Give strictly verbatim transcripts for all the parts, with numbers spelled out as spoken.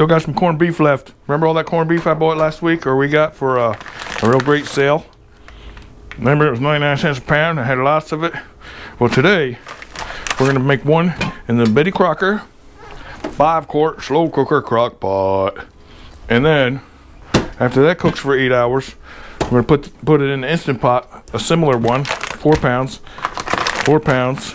Still got some corned beef left. Remember all that corned beef I bought last week, or we got for uh, a real great sale? Remember it was ninety-nine cents a pound. I had lots of it. Well, today we're gonna make one in the Betty Crocker five quart slow cooker crock pot. And then after that cooks for eight hours, we're gonna put put it in the Instant Pot, a similar one, four pounds, four pounds,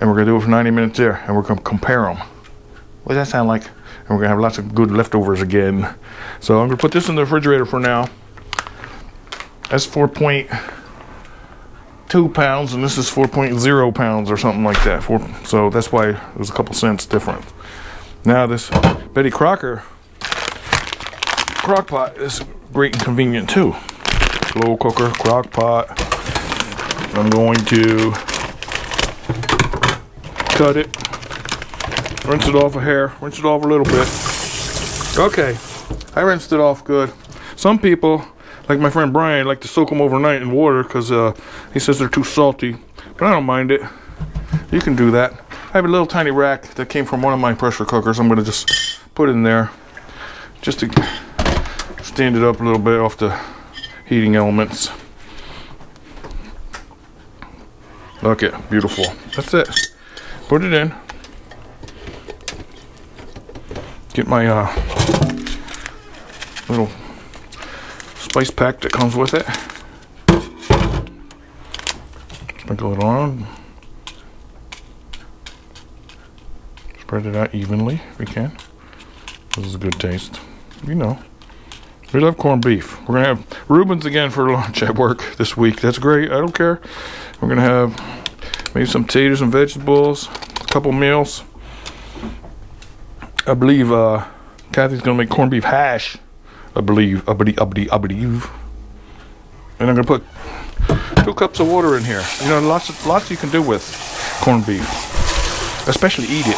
and we're gonna do it for ninety minutes there, and we're gonna compare them. What does that sound like? And we're gonna have lots of good leftovers again. So I'm gonna put this in the refrigerator for now. That's four point two pounds, and this is four point zero pounds or something like that. Four, so that's why it was a couple cents different. Now this Betty Crocker crock pot is great and convenient too. Slow cooker crock pot. I'm going to cut it, rinse it off a hair, rinse it off a little bit. Okay, I rinsed it off good. Some people, like my friend Brian, like to soak them overnight in water because uh, he says they're too salty. But I don't mind it. You can do that. I have a little tiny rack that came from one of my pressure cookers. I'm going to just put in there just to stand it up a little bit off the heating elements. Look at it. Beautiful. That's it. Put it in. Get my uh, little spice pack that comes with it. Sprinkle it on. Spread it out evenly if we can. This is a good taste. You know, we love corned beef. We're gonna have Reuben's again for lunch at work this week. That's great. I don't care. We're gonna have maybe some taters and vegetables, a couple meals. I believe uh, Kathy's gonna make corned beef hash. I believe, I believe, I believe, I believe. And I'm gonna put two cups of water in here. You know, lots of, lots you can do with corned beef. Especially eat it.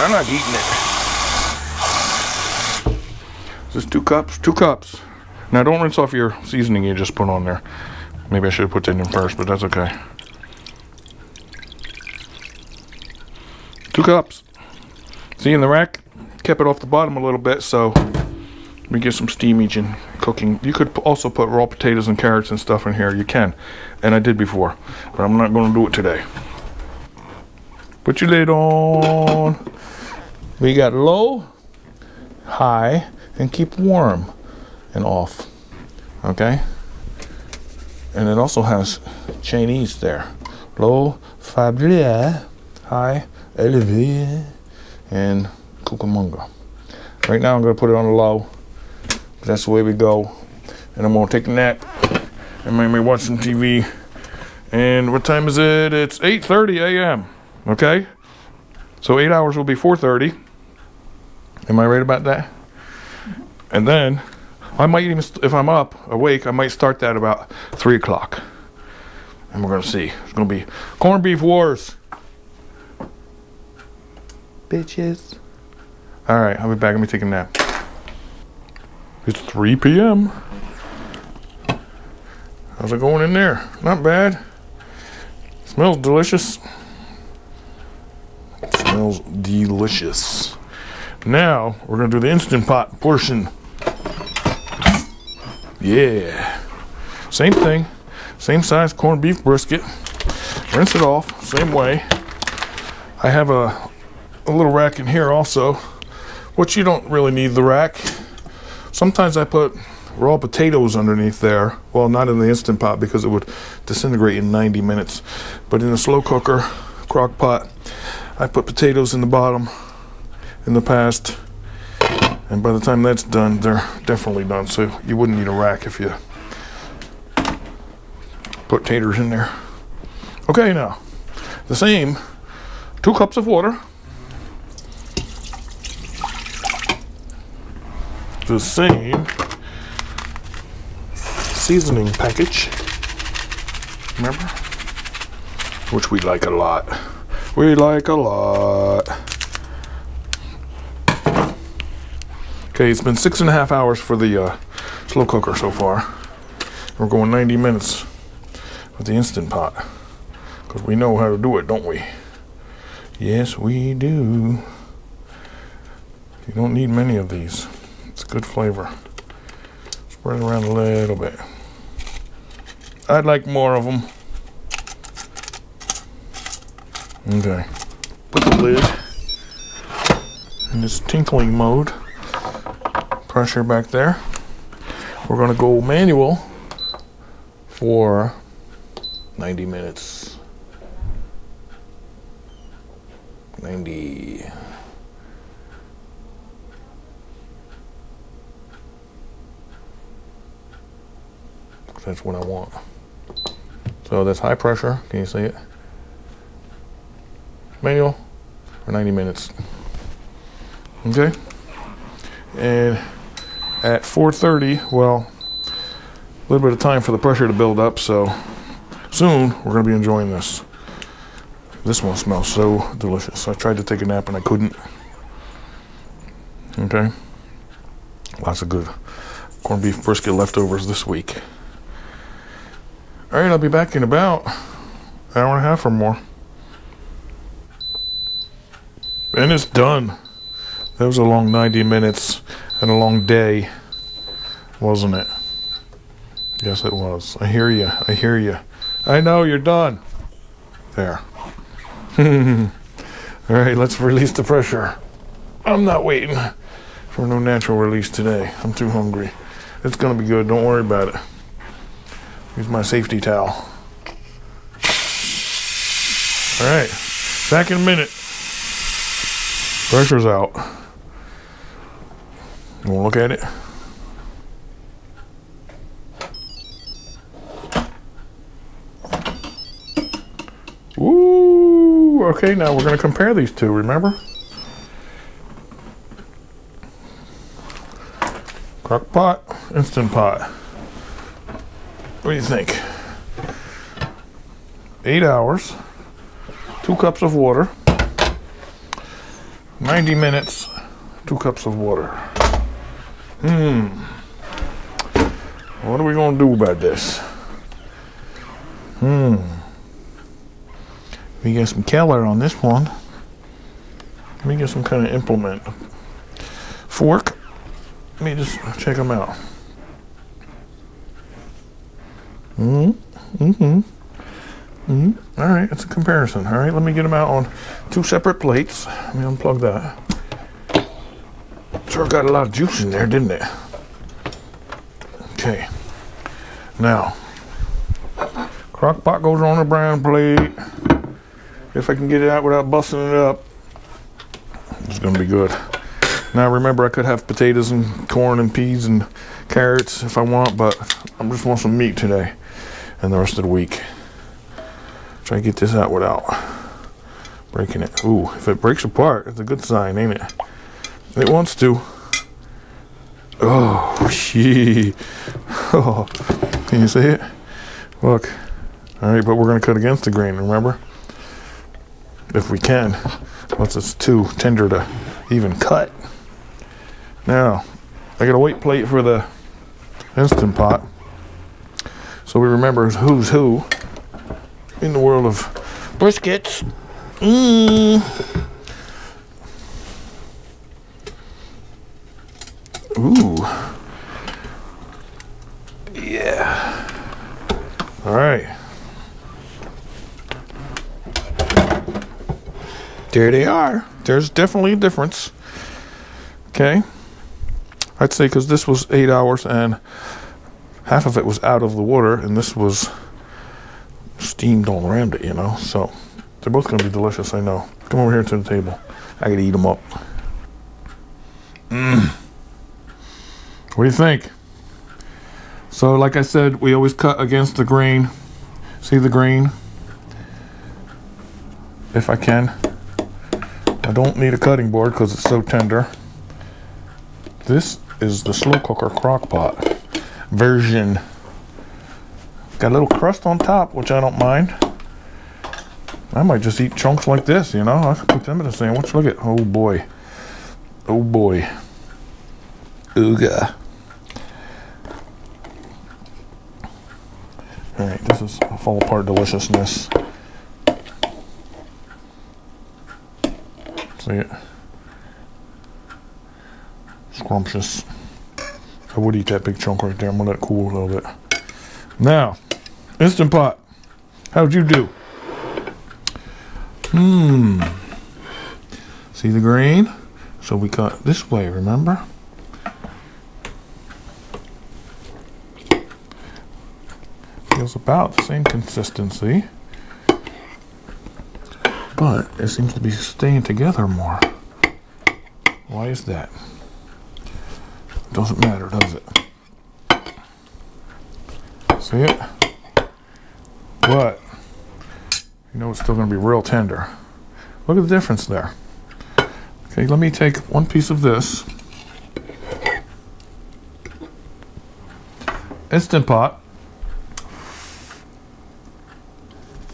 I'm not eating it. Just two cups, two cups. Now don't rinse off your seasoning you just put on there. Maybe I should have put that in first, but that's okay. Two cups. See, in the rack, kept it off the bottom a little bit, so we get some steam each in cooking. You could also put raw potatoes and carrots and stuff in here. You can, and I did before, but I'm not going to do it today. Put your lid on. We got low, high, and keep warm and off. Okay. And it also has Chinese there. Low, fable, high, elevé, and cucamonga. Right now I'm going to put it on low. That's the way we go. And I'm going to take a nap and maybe watch some T V. And what time is it? It's eight thirty a m Okay? So eight hours will be four thirty. Am I right about that? And then, I might even, if I'm up, awake, I might start that about three o'clock. And we're going to see. It's going to be corned beef wars. Bitches. Alright, I'll be back. Let me take a nap. It's three p m How's it going in there? Not bad. Smells delicious. It smells delicious. Now, we're going to do the Instant Pot portion. Yeah. Same thing. Same size corned beef brisket. Rinse it off. Same way. I have a, a little rack in here also, which you don't really need the rack. Sometimes I put raw potatoes underneath there. Well, not in the Instant Pot because it would disintegrate in ninety minutes. But in the slow cooker crock pot, I put potatoes in the bottom in the past. And by the time that's done, they're definitely done. So you wouldn't need a rack if you put taters in there. Okay, now, the same, two cups of water. The same seasoning package, remember, which we like a lot. We like a lot. Okay, it's been six and a half hours for the uh, slow cooker so far. We're going ninety minutes with the Instant Pot because we know how to do it, don't we? Yes, we do. You don't need many of these. It's good flavor. Spread it around a little bit. I'd like more of them. Okay. Put the lid in this tinkling mode. Pressure back there. We're gonna go manual for ninety minutes. ninety. That's what I want. So that's high pressure. Can you see it? Manual for ninety minutes. Okay. And at four thirty, well, a little bit of time for the pressure to build up, so soon we're going to be enjoying this. This one smells so delicious. I tried to take a nap and I couldn't. Okay. Lots of good corned beef brisket leftovers this week. All right, I'll be back in about an hour and a half or more. And it's done. That was a long ninety minutes and a long day, wasn't it? Yes, it was. I hear you. I hear you. I know you're done. There. All right, let's release the pressure. I'm not waiting for no natural release today. I'm too hungry. It's going to be good. Don't worry about it. Here's my safety towel. All right, back in a minute. Pressure's out. You wanna look at it? Woo! Okay, now we're gonna compare these two, remember? Crock pot, Instant Pot. What do you think? Eight hours, two cups of water, ninety minutes, two cups of water. Hmm. What are we gonna do about this? Hmm. We got some color on this one. Let me get some kind of implement. Fork. Let me just check them out. Mm-hmm. Mm-hmm. Mm-hmm. All right, it's a comparison. All right, let me get them out on two separate plates. Let me unplug that. Sure got a lot of juice in there, didn't it? Okay. Now, crock pot goes on a brown plate. If I can get it out without busting it up, it's gonna be good. Now remember, I could have potatoes and corn and peas and carrots if I want, but I just want some meat today and the rest of the week. Try to get this out without breaking it. Ooh, if it breaks apart, it's a good sign, ain't it? It wants to. Oh, shit. Oh, can you see it? Look. All right, but we're going to cut against the grain, remember? If we can, once it's too tender to even cut. Now, I got a white plate for the Instant Pot, so we remember who's who in the world of briskets. Mm. Ooh. Yeah. All right. There they are. There's definitely a difference. Okay. I'd say because this was eight hours and half of it was out of the water and this was steamed all around it, you know, so they're both gonna be delicious. I know. Come over here to the table. I gotta eat them up. Mm. What do you think? So like I said, we always cut against the grain. See the grain? If I can. I don't need a cutting board because it's so tender. This is the slow cooker crock pot version. Got a little crust on top, which I don't mind. I might just eat chunks like this, you know. I could put them in a sandwich. Look at, oh boy. Oh boy. Ooga. All right, this is fall apart deliciousness. See it? scrumptious. I would eat that big chunk right there. I'm gonna let it cool a little bit. Now, Instant Pot. How'd you do? Hmm. See the green? So we cut this way, remember? Feels about the same consistency, but it seems to be staying together more. Why is that? Doesn't matter, does it? See it? But you know it's still going to be real tender. Look at the difference there. Okay, let me take one piece of this Instant Pot.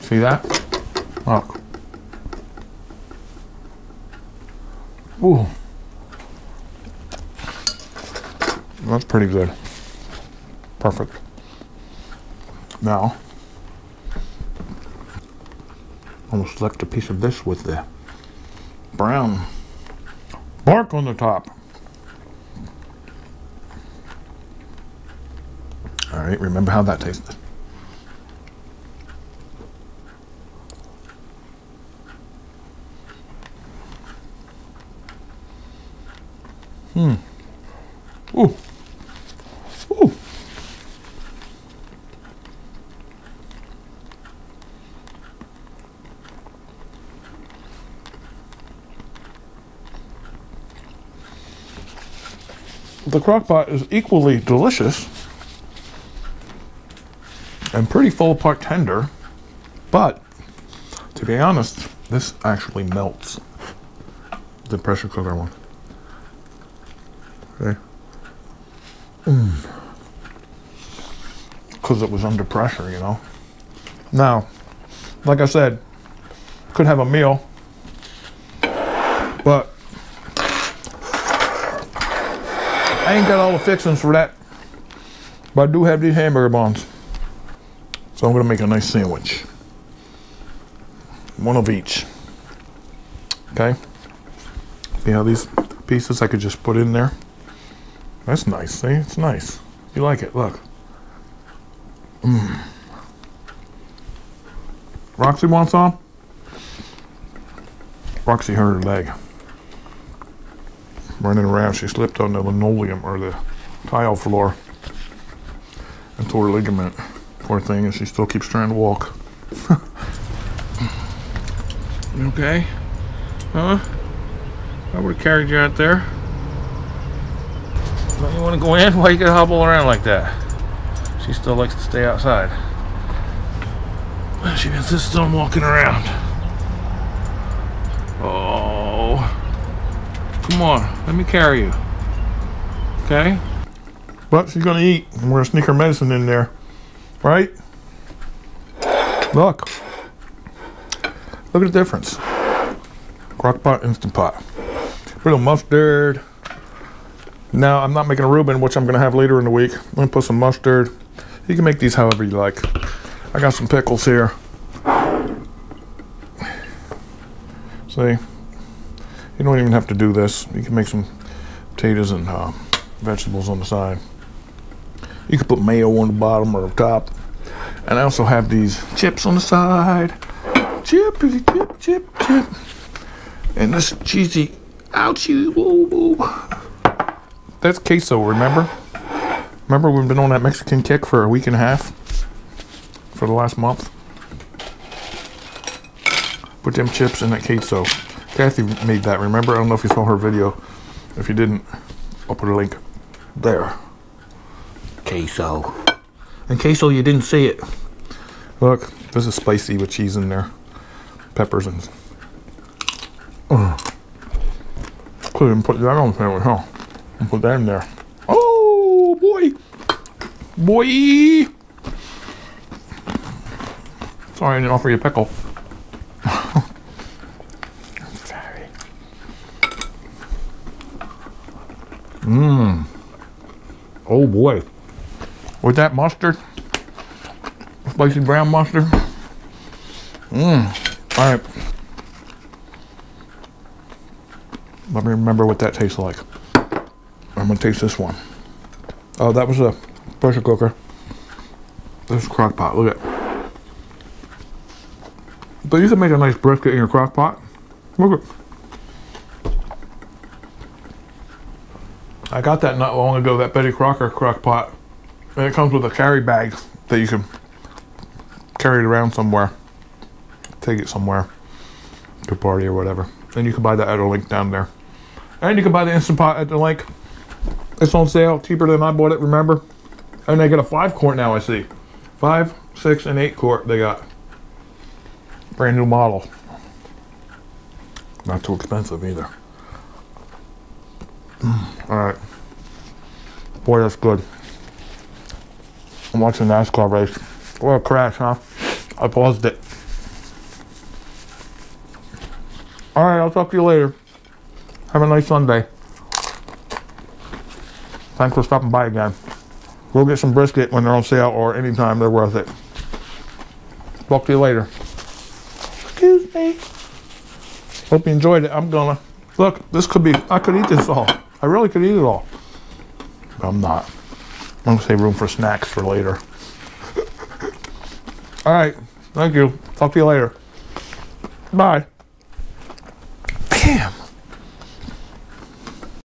See that? Oh. Ooh. That's pretty good. Perfect. Now, almost left a piece of this with the brown bark on the top. All right, remember how that tasted. Hmm. Ooh. Ooh. The crock pot is equally delicious and pretty full part tender, but to be honest, this actually melts the pressure cooker one. Okay. Mm. Because it was under pressure, you know. Now, like I said, could have a meal, but I ain't got all the fixings for that. But I do have these hamburger buns, so I'm gonna make a nice sandwich, one of each. Okay. See how these pieces I could just put in there. That's nice, see? It's nice. You like it, look. Mm. Roxy wants some? Roxy hurt her leg. Running around, she slipped on the linoleum or the tile floor and tore her ligament. Poor thing, and she still keeps trying to walk. You okay? Huh? I would have carried you out there. Don't you want to go in? Why you gotta hobble around like that? She still likes to stay outside. She insists on walking around. Oh, come on, let me carry you. Okay? But she's gonna eat, and we're gonna sneak her medicine in there, right? Look, look at the difference. Crock pot, Instant Pot, little mustard. Now, I'm not making a Reuben, which I'm going to have later in the week. I'm going to put some mustard. You can make these however you like. I got some pickles here. See? You don't even have to do this. You can make some potatoes and uh, vegetables on the side. You can put mayo on the bottom or the top. And I also have these chips on the side. Chip, chip, chip, chip. And this cheesy, ouchie, woo, woo. That's queso, remember? Remember we've been on that Mexican kick for a week and a half? For the last month? Put them chips in that queso. Kathy made that, remember? I don't know if you saw her video. If you didn't, I'll put a link there. Queso. And queso, you didn't see it. Look, this is spicy with cheese in there. Peppers and... Uh, couldn't even put that on the sandwich, huh? And put that in there. Oh boy, boy! Sorry, I didn't offer you a pickle. I'm sorry. Mmm. Oh boy. With that mustard, spicy brown mustard. Mmm. All right. Let me remember what that tastes like. I'm gonna taste this one. Oh, that was a pressure cooker. This is crock pot, look at it. But you can make a nice brisket in your crock pot. Look at it. I got that not long ago, that Betty Crocker crock pot. And it comes with a carry bag that you can carry it around somewhere. Take it somewhere. To a party or whatever. And you can buy that at a link down there. And you can buy the Instant Pot at the link. It's on sale, cheaper than I bought it, remember? And they got a five quart now, I see. Five, six, and eight quart they got. Brand new model. Not too expensive either. Mm, all right. Boy, that's good. I'm watching the NASCAR race. What a crash, huh? I paused it. All right, I'll talk to you later. Have a nice Sunday. Thanks for stopping by again. Go get some brisket when they're on sale or anytime they're worth it. Talk to you later. Excuse me. Hope you enjoyed it. I'm gonna. Look, this could be, I could eat this all. I really could eat it all. But I'm not. I'm gonna save room for snacks for later. All right, thank you. Talk to you later. Bye.